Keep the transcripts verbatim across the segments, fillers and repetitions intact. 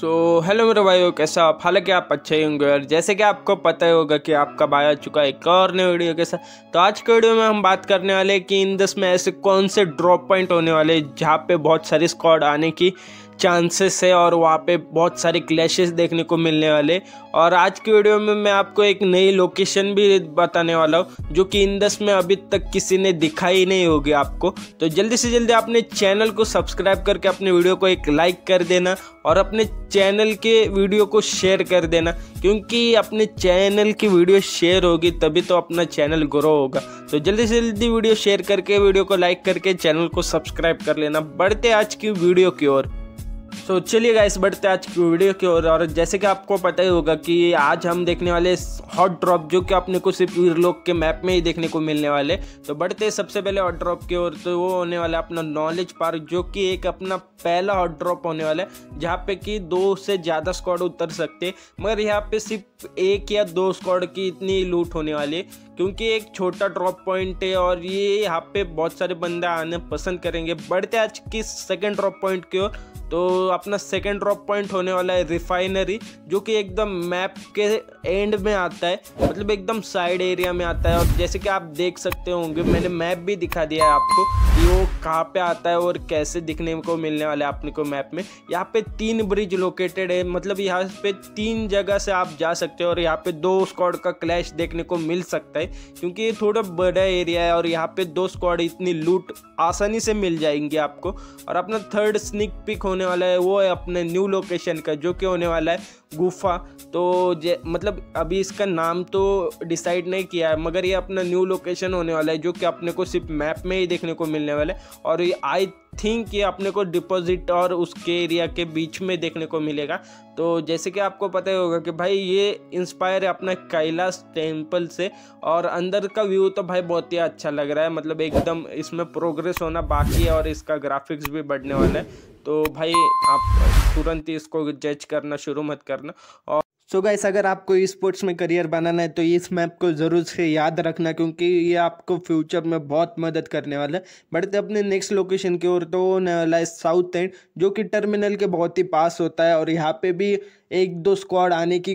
So hello मेरे भाइयों, कैसा आप? हालांकि आप अच्छे होंगे और जैसे कि आपको पता ही होगा कि आपका भाई आ चुका है एक और नए वीडियो के साथ। तो आज के वीडियो में हम बात करने वाले हैं कि इंडस में ऐसे कौन से ड्रॉप पॉइंट होने वाले जहाँ पे बहुत सारी स्क्वाड आने की चांसेस है और वहाँ पे बहुत सारे क्लैशेस देखने को मिलने वाले। और आज की वीडियो में मैं आपको एक नई लोकेशन भी बताने वाला हूँ जो कि इंडस में अभी तक किसी ने दिखाई नहीं होगी आपको। तो जल्दी से जल्दी अपने चैनल को सब्सक्राइब करके अपने वीडियो को एक लाइक कर देना और अपने चैनल के वीडियो को शेयर कर देना, क्योंकि अपने चैनल की वीडियो शेयर होगी तभी तो अपना चैनल ग्रो होगा। तो जल्दी से जल्दी वीडियो शेयर करके, वीडियो को लाइक करके चैनल को सब्सक्राइब कर लेना। बढ़ते आज की वीडियो की ओर। तो चलिए गाइस, बढ़ते आज की वीडियो की ओर। और जैसे कि आपको पता ही होगा कि आज हम देखने वाले हॉट ड्रॉप जो कि अपने को सिर्फ वीरलोक के मैप में ही देखने को मिलने वाले। तो बढ़ते सबसे पहले हॉट ड्रॉप की ओर। तो वो होने वाला अपना नॉलेज पार्क, जो कि एक अपना पहला हॉट ड्रॉप होने वाला है जहाँ पे कि दो से ज़्यादा स्क्वाड उतर सकते, मगर यहाँ पे सिर्फ एक या दो स्क्वाड की इतनी लूट होने वाली है, क्योंकि एक छोटा ड्रॉप पॉइंट है और ये यहाँ पे बहुत सारे बंदा आने पसंद करेंगे। बढ़ते आज की सेकंड ड्रॉप पॉइंट की ओर। तो अपना सेकंड ड्रॉप पॉइंट होने वाला है रिफाइनरी, जो कि एकदम मैप के एंड में आता है, मतलब एकदम साइड एरिया में आता है। और जैसे कि आप देख सकते होंगे, मैंने मैप भी दिखा दिया है आपको कि वो कहाँ पे आता है और कैसे दिखने को मिलने वाला है आपने को मैप में। यहाँ पे तीन ब्रिज लोकेटेड है, मतलब यहाँ पे तीन जगह से आप जा सकते हो और यहाँ पे दो स्क्वाड का क्लैश देखने को मिल सकता है, क्योंकि ये थोड़ा बड़ा एरिया है और यहाँ पे दो स्क्वाड इतनी लूट आसानी से मिल जाएंगी आपको। और अपना थर्ड स्निक पिक होने वाला है, वो है अपने न्यू लोकेशन का, जो कि होने वाला है गुफा। तो जे, मतलब अभी इसका नाम तो डिसाइड नहीं किया है, मगर ये अपना न्यू लोकेशन होने वाला है जो कि अपने को सिर्फ मैप में ही देखने को मिलने वाला है। और ये आई थिंक ये अपने को डिपॉजिट और उसके एरिया के बीच में देखने को मिलेगा। तो जैसे कि आपको पता ही होगा कि भाई ये इंस्पायर है अपना कैलाश टेम्पल से, और अंदर का व्यू तो भाई बहुत ही अच्छा लग रहा है, मतलब एकदम इसमें प्रोग्रेस होना बाकी है और इसका ग्राफिक्स भी बढ़ने वाला है। तो भाई आप तुरंत ही इसको जज करना शुरू मत करना। और सो गाइस, अगर आपको स्पोर्ट्स में करियर बनाना है तो इस मैप को ज़रूर से याद रखना, क्योंकि ये आपको फ्यूचर में बहुत मदद करने वाला है। बढ़ते अपने नेक्स्ट लोकेशन की ओर। तो होने वाला है साउथ एंड, जो कि टर्मिनल के बहुत ही पास होता है और यहाँ पे भी एक दो स्क्वाड आने की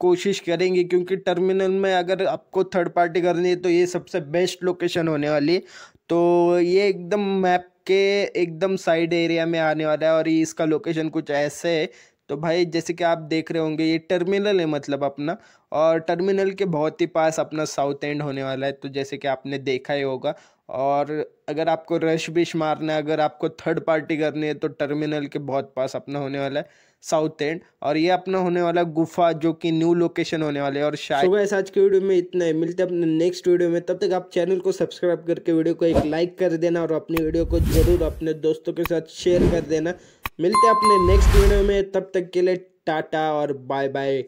कोशिश करेंगे, क्योंकि टर्मिनल में अगर आपको थर्ड पार्टी करनी है तो ये सबसे बेस्ट लोकेशन होने वाली है। तो ये एकदम मैप के एकदम साइड एरिया में आने वाला है और इसका लोकेशन कुछ ऐसे है। तो भाई जैसे कि आप देख रहे होंगे, ये टर्मिनल है मतलब अपना, और टर्मिनल के बहुत ही पास अपना साउथ एंड होने वाला है। तो जैसे कि आपने देखा ही होगा, और अगर आपको रश बिश मारना है, अगर आपको थर्ड पार्टी करनी है तो टर्मिनल के बहुत पास अपना होने वाला है साउथ एंड, और ये अपना होने वाला गुफा जो कि न्यू लोकेशन होने वाले। और शायद so आज के वीडियो में इतना ही, मिलते हैं अपने नेक्स्ट वीडियो में। तब तक आप चैनल को सब्सक्राइब करके वीडियो को एक लाइक कर देना और अपनी वीडियो को जरूर अपने दोस्तों के साथ शेयर कर देना। मिलते हैं अपने नेक्स्ट वीडियो में, तब तक के लिए टाटा और बाय बाय।